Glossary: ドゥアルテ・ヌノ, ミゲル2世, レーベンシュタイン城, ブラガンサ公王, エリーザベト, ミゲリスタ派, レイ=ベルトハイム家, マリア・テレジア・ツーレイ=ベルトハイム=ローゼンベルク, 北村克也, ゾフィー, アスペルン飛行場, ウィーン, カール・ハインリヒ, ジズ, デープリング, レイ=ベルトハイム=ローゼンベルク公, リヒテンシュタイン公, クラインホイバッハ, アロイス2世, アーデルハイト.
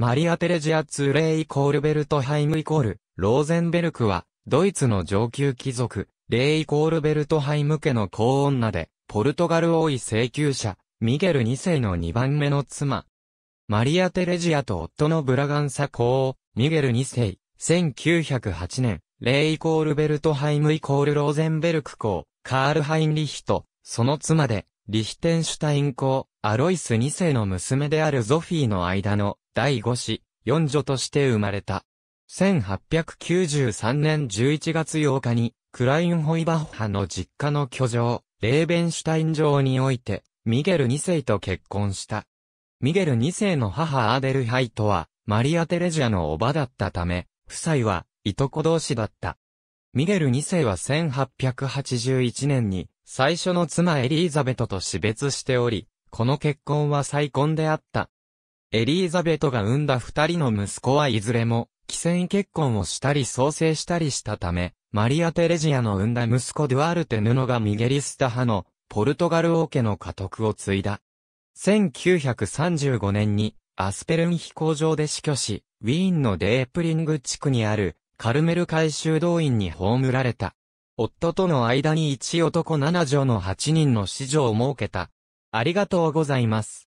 マリア・テレジア・ツーレイ=ベルトハイム=ローゼンベルクは、ドイツの上級貴族、レイ=ベルトハイム家の子女で、ポルトガル王位請求者、ミゲル2世の2番目の妻。マリア・テレジアと夫のブラガンサ公王、ミゲル2世、1908年、レイ=ベルトハイム=ローゼンベルク公、カール・ハインリヒと、その妻で、リヒテンシュタイン公、アロイス2世の娘であるゾフィーの間の、第5子、四女として生まれた。1893年11月8日に、クラインホイバッハの実家の居城、レーベンシュタイン城において、ミゲル2世と結婚した。ミゲル2世の母アーデルハイトは、マリア・テレジアの叔母だったため、夫妻は、いとこ同士だった。ミゲル2世は1881年に、最初の妻エリーザベトと死別しており、この結婚は再婚であった。エリーザベトが産んだ二人の息子はいずれも、既成結婚をしたり創生したりしたため、マリア・テレジアの産んだ息子ドゥアルテ・ヌノがミゲリスタ派のポルトガル王家の家督を継いだ。1935年にアスペルン飛行場で死去し、ウィーンのデープリング地区にあるカルメル改修動員に葬られた。夫との間に1男7女の8人の子女を設けた。ありがとうございます。